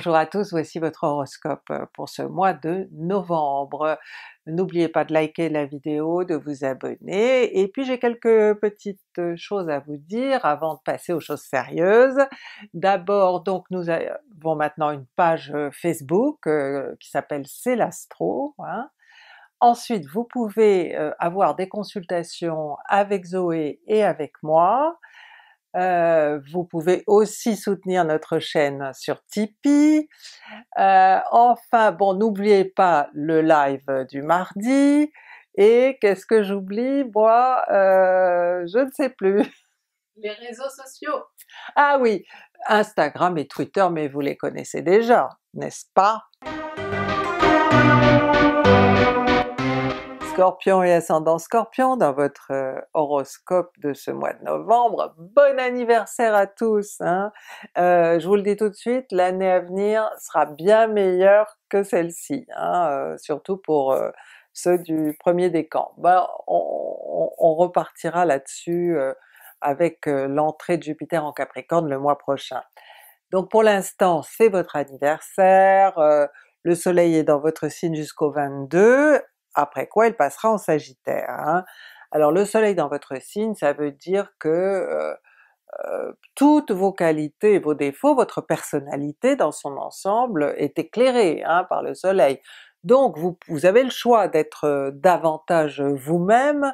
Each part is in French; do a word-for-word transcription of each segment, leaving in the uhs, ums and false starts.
Bonjour à tous, voici votre horoscope pour ce mois de novembre. N'oubliez pas de liker la vidéo, de vous abonner, et puis j'ai quelques petites choses à vous dire avant de passer aux choses sérieuses. D'abord donc nous avons maintenant une page Facebook euh, qui s'appelle Célastro, hein. Ensuite vous pouvez euh, avoir des consultations avec Zoé et avec moi. Euh, vous pouvez aussi soutenir notre chaîne sur Tipeee. Euh, enfin bon, n'oubliez pas le live du mardi, et qu'est-ce que j'oublie moi? Euh, je ne sais plus. Les réseaux sociaux! Ah oui, Instagram et Twitter, mais vous les connaissez déjà, n'est-ce pas? Scorpion et ascendant Scorpion dans votre horoscope de ce mois de novembre. Bon anniversaire à tous, hein. Euh, je vous le dis tout de suite, l'année à venir sera bien meilleure que celle-ci, hein, euh, surtout pour euh, ceux du premier décan. Ben, on, on, on repartira là-dessus euh, avec euh, l'entrée de Jupiter en Capricorne le mois prochain. Donc pour l'instant c'est votre anniversaire, euh, le soleil est dans votre signe jusqu'au vingt-deux, après quoi il passera en Sagittaire, hein. Alors le soleil dans votre signe, ça veut dire que euh, euh, toutes vos qualités et vos défauts, votre personnalité dans son ensemble est éclairée, hein, par le soleil. Donc vous, vous avez le choix d'être davantage vous-même,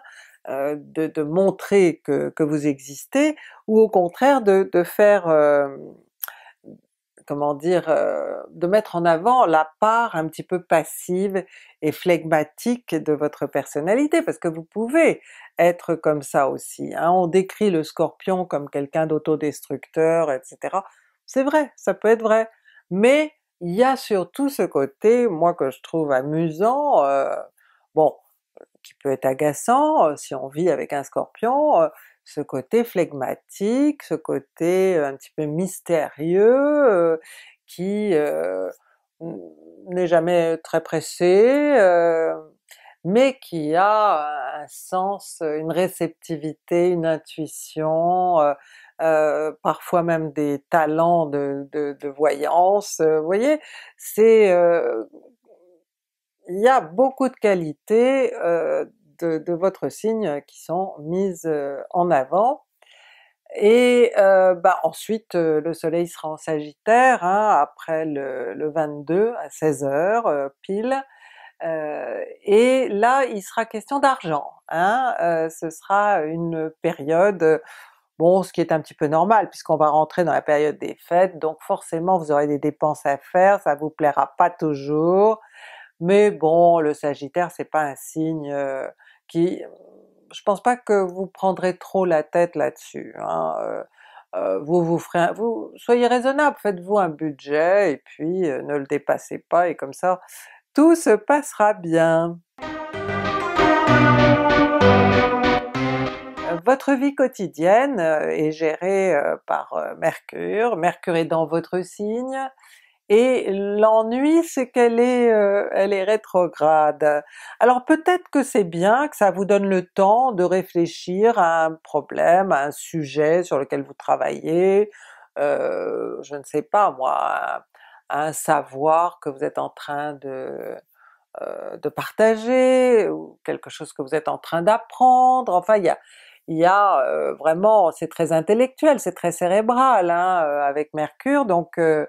euh, de, de montrer que, que vous existez, ou au contraire de, de faire... Euh, comment dire, euh, de mettre en avant la part un petit peu passive et flegmatique de votre personnalité, parce que vous pouvez être comme ça aussi, hein. On décrit le Scorpion comme quelqu'un d'autodestructeur, et cetera. C'est vrai, ça peut être vrai, mais il y a surtout ce côté, moi que je trouve amusant, euh, bon, qui peut être agaçant si on vit avec un Scorpion, euh, ce côté flegmatique, ce côté un petit peu mystérieux, euh, qui euh, n'est jamais très pressé, euh, mais qui a un sens, une réceptivité, une intuition, euh, euh, parfois même des talents de, de, de voyance, euh, vous voyez, c'est... Euh, il y a beaucoup de qualités euh, De, de votre signe qui sont mises en avant, et euh, bah ensuite le soleil sera en Sagittaire, hein, après le, le vingt-deux à seize heures pile, euh, et là il sera question d'argent, hein, euh, ce sera une période, bon, ce qui est un petit peu normal puisqu'on va rentrer dans la période des fêtes, donc forcément vous aurez des dépenses à faire, ça vous plaira pas toujours, mais bon, le Sagittaire c'est pas un signe euh, qui... je pense pas que vous prendrez trop la tête là-dessus, hein. euh, euh, vous vous ferez... Un, vous soyez raisonnable, faites-vous un budget et puis euh, ne le dépassez pas, et comme ça tout se passera bien. Votre vie quotidienne est gérée euh, par euh, Mercure, Mercure est dans votre signe, et l'ennui c'est qu'elle est, euh, elle est rétrograde. Alors peut-être que c'est bien, que ça vous donne le temps de réfléchir à un problème, à un sujet sur lequel vous travaillez, euh, je ne sais pas moi, à, à un savoir que vous êtes en train de, euh, de partager, ou quelque chose que vous êtes en train d'apprendre, enfin il y a il y a euh, vraiment, c'est très intellectuel, c'est très cérébral, hein, avec Mercure, donc euh,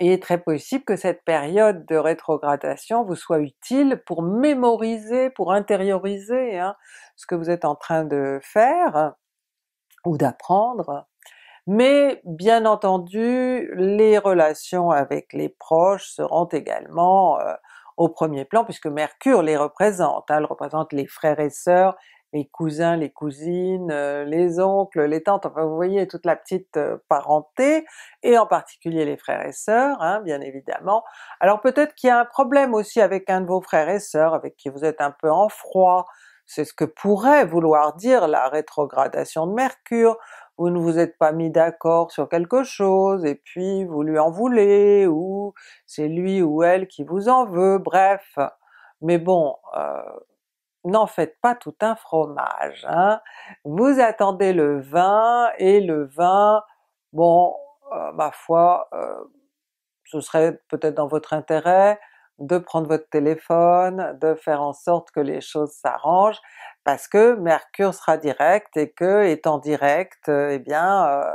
il est très possible que cette période de rétrogradation vous soit utile pour mémoriser, pour intérioriser, hein, ce que vous êtes en train de faire ou d'apprendre, mais bien entendu les relations avec les proches seront également euh, au premier plan, puisque Mercure les représente, hein, elle représente les frères et sœurs, les cousins, les cousines, les oncles, les tantes, enfin vous voyez toute la petite parenté, et en particulier les frères et sœurs, hein, bien évidemment. Alors peut-être qu'il y a un problème aussi avec un de vos frères et sœurs, avec qui vous êtes un peu en froid, c'est ce que pourrait vouloir dire la rétrogradation de Mercure, vous ne vous êtes pas mis d'accord sur quelque chose, et puis vous lui en voulez, ou c'est lui ou elle qui vous en veut, bref, mais bon, euh, n'en faites pas tout un fromage, hein. Vous attendez le vin, et le vin, bon, euh, ma foi, euh, ce serait peut-être dans votre intérêt de prendre votre téléphone, de faire en sorte que les choses s'arrangent, parce que Mercure sera direct et que, étant direct, eh bien euh,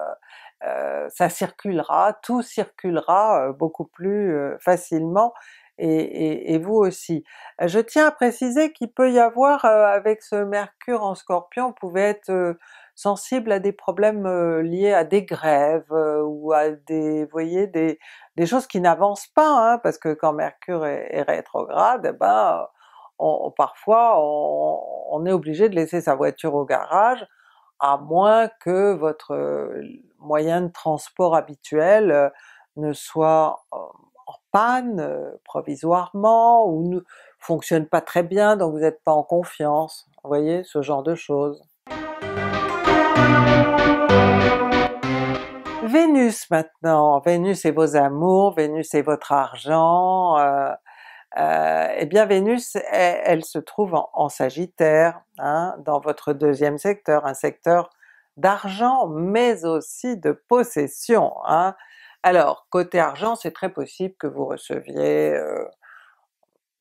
euh, ça circulera, tout circulera beaucoup plus facilement, et, et, et vous aussi. Je tiens à préciser qu'il peut y avoir, euh, avec ce Mercure en Scorpion, vous pouvez être euh, sensible à des problèmes euh, liés à des grèves, euh, ou à des, vous voyez, des, des choses qui n'avancent pas, hein, parce que quand Mercure est, est rétrograde, eh ben, on, on, parfois on, on est obligé de laisser sa voiture au garage, à moins que votre moyen de transport habituel euh, ne soit euh, en panne euh, provisoirement, ou ne fonctionne pas très bien, donc vous n'êtes pas en confiance, vous voyez, ce genre de choses. Vénus maintenant, Vénus et vos amours, Vénus et votre argent, euh, euh, et bien Vénus elle, elle se trouve en, en Sagittaire, hein, dans votre deuxième secteur, un secteur d'argent mais aussi de possession. Hein. Alors côté argent, c'est très possible que vous receviez euh,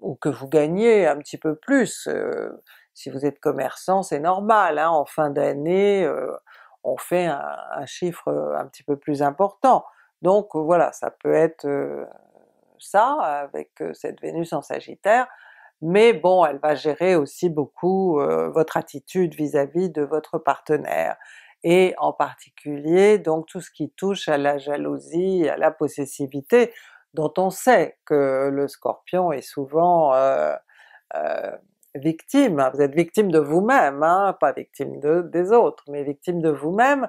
ou que vous gagniez un petit peu plus. Euh, si vous êtes commerçant, c'est normal, hein, en fin d'année euh, on fait un, un chiffre un petit peu plus important. Donc voilà, ça peut être euh, ça avec euh, cette Vénus en Sagittaire, mais bon, elle va gérer aussi beaucoup euh, votre attitude vis-à-vis de votre partenaire, et en particulier donc tout ce qui touche à la jalousie, à la possessivité, dont on sait que le Scorpion est souvent euh, euh, victime. Vous êtes victime de vous-même, hein, pas victime de, des autres, mais victime de vous-même,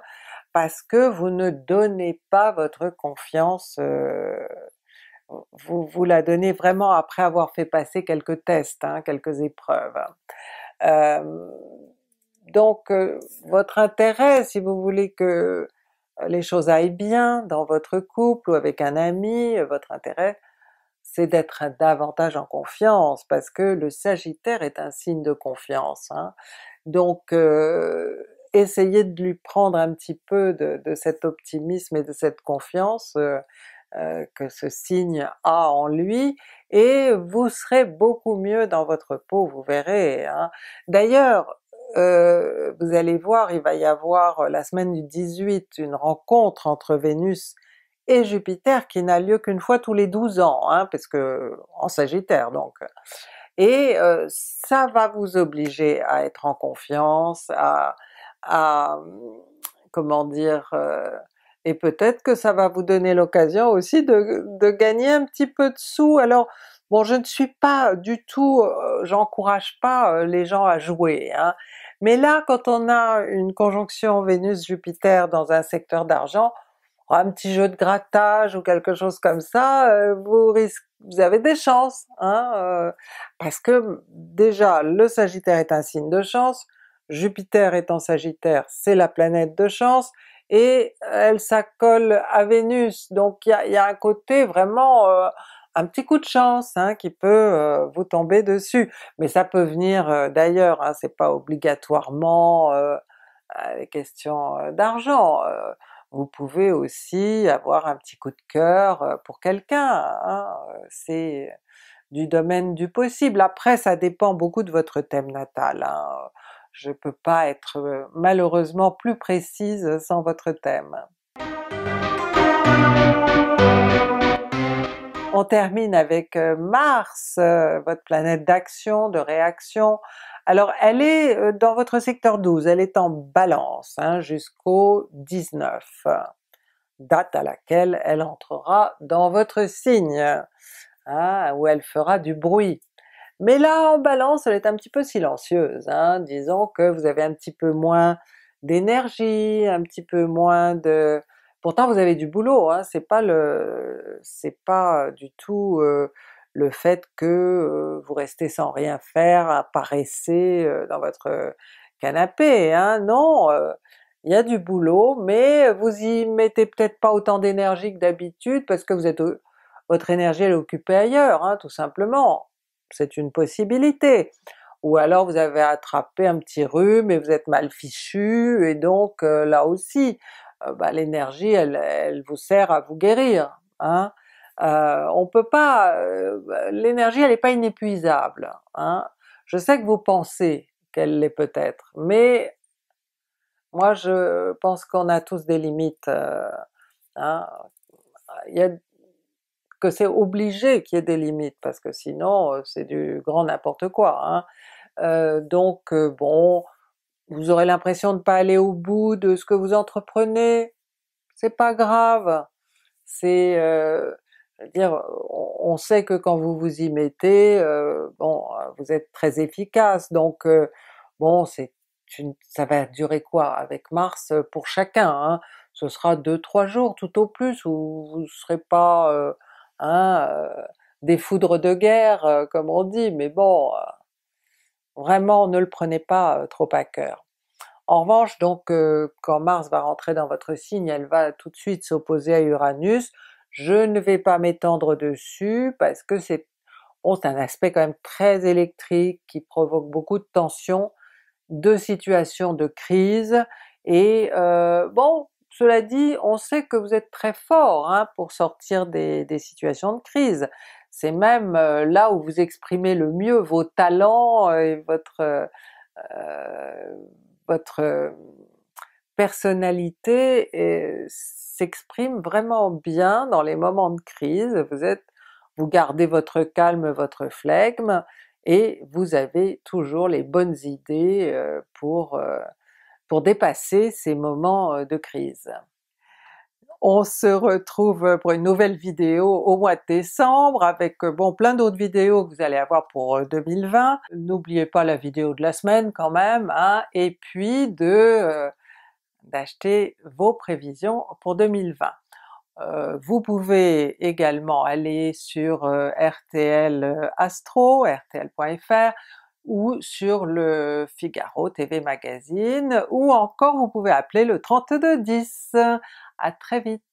parce que vous ne donnez pas votre confiance, euh, vous, vous la donnez vraiment après avoir fait passer quelques tests, hein, quelques épreuves. Euh, donc euh, votre intérêt, si vous voulez que les choses aillent bien dans votre couple ou avec un ami, votre intérêt, c'est d'être davantage en confiance, parce que le Sagittaire est un signe de confiance. Hein. Donc euh, essayez de lui prendre un petit peu de, de cet optimisme et de cette confiance euh, euh, que ce signe a en lui, et vous serez beaucoup mieux dans votre peau, vous verrez. Hein. D'ailleurs, euh, vous allez voir, il va y avoir la semaine du dix-huit une rencontre entre Vénus et Jupiter qui n'a lieu qu'une fois tous les douze ans, hein, parce que en Sagittaire donc. Et euh, ça va vous obliger à être en confiance, à, à comment dire, euh, et peut-être que ça va vous donner l'occasion aussi de, de gagner un petit peu de sous. Alors bon, je ne suis pas du tout, euh, j'encourage pas les gens à jouer, hein, mais là quand on a une conjonction Vénus-Jupiter dans un secteur d'argent, un petit jeu de grattage ou quelque chose comme ça, vous, risquez, vous avez des chances, hein, euh, parce que déjà le Sagittaire est un signe de chance, Jupiter est en Sagittaire, c'est la planète de chance, et elle s'accole à Vénus, donc il y, y a un côté vraiment euh, un petit coup de chance, hein, qui peut euh, vous tomber dessus, mais ça peut venir euh, d'ailleurs, hein, c'est pas obligatoirement euh, question d'argent. Euh, Vous pouvez aussi avoir un petit coup de cœur pour quelqu'un, hein, c'est du domaine du possible. Après ça dépend beaucoup de votre thème natal, hein. Je peux pas être malheureusement plus précise sans votre thème. On termine avec Mars, votre planète d'action, de réaction. Alors elle est dans votre secteur douze, elle est en Balance, hein, jusqu'au dix-neuf, date à laquelle elle entrera dans votre signe, hein, où elle fera du bruit. Mais là en Balance elle est un petit peu silencieuse, hein, disons que vous avez un petit peu moins d'énergie, un petit peu moins de... Pourtant vous avez du boulot, hein, c'est pas le... c'est pas du tout... Euh, le fait que euh, vous restez sans rien faire, apparaissez euh, dans votre canapé, hein, non, il euh, y a du boulot, mais vous y mettez peut-être pas autant d'énergie que d'habitude, parce que vous êtes, votre énergie elle est occupée ailleurs, hein, tout simplement, c'est une possibilité. Ou alors vous avez attrapé un petit rhume et vous êtes mal fichu, et donc euh, là aussi, euh, bah, l'énergie elle, elle vous sert à vous guérir, hein. Euh, on peut pas, euh, l'énergie elle n'est pas inépuisable, hein. Je sais que vous pensez qu'elle l'est peut-être, mais moi je pense qu'on a tous des limites, euh, hein. Il y a, que c'est obligé qu'il y ait des limites, parce que sinon c'est du grand n'importe quoi, hein. Euh, donc bon, vous aurez l'impression de ne pas aller au bout de ce que vous entreprenez, c'est pas grave, c'est... Euh, je veux dire, on sait que quand vous vous y mettez, euh, bon, vous êtes très efficace, donc euh, bon, c'est une, ça va durer quoi avec Mars pour chacun, hein, ce sera deux trois jours tout au plus, où vous ne serez pas euh, hein, euh, des foudres de guerre, euh, comme on dit, mais bon, euh, vraiment ne le prenez pas euh, trop à cœur. En revanche, donc, euh, quand Mars va rentrer dans votre signe, elle va tout de suite s'opposer à Uranus. Je ne vais pas m'étendre dessus parce que c'est bon, un aspect quand même très électrique qui provoque beaucoup de tensions, de situations de crise, et euh, bon, cela dit, on sait que vous êtes très fort, hein, pour sortir des, des situations de crise. C'est même euh, là où vous exprimez le mieux vos talents et votre, euh, votre personnalité, et s'exprime vraiment bien dans les moments de crise. Vous êtes, vous gardez votre calme, votre flegme, et vous avez toujours les bonnes idées pour, pour dépasser ces moments de crise. On se retrouve pour une nouvelle vidéo au mois de décembre, avec bon plein d'autres vidéos que vous allez avoir pour deux mille vingt. N'oubliez pas la vidéo de la semaine quand même, hein, et puis de... d'acheter vos prévisions pour deux mille vingt. Euh, vous pouvez également aller sur euh, R T L Astro, R T L point F R, ou sur le Figaro T V Magazine, ou encore vous pouvez appeler le trente-deux dix. À très vite!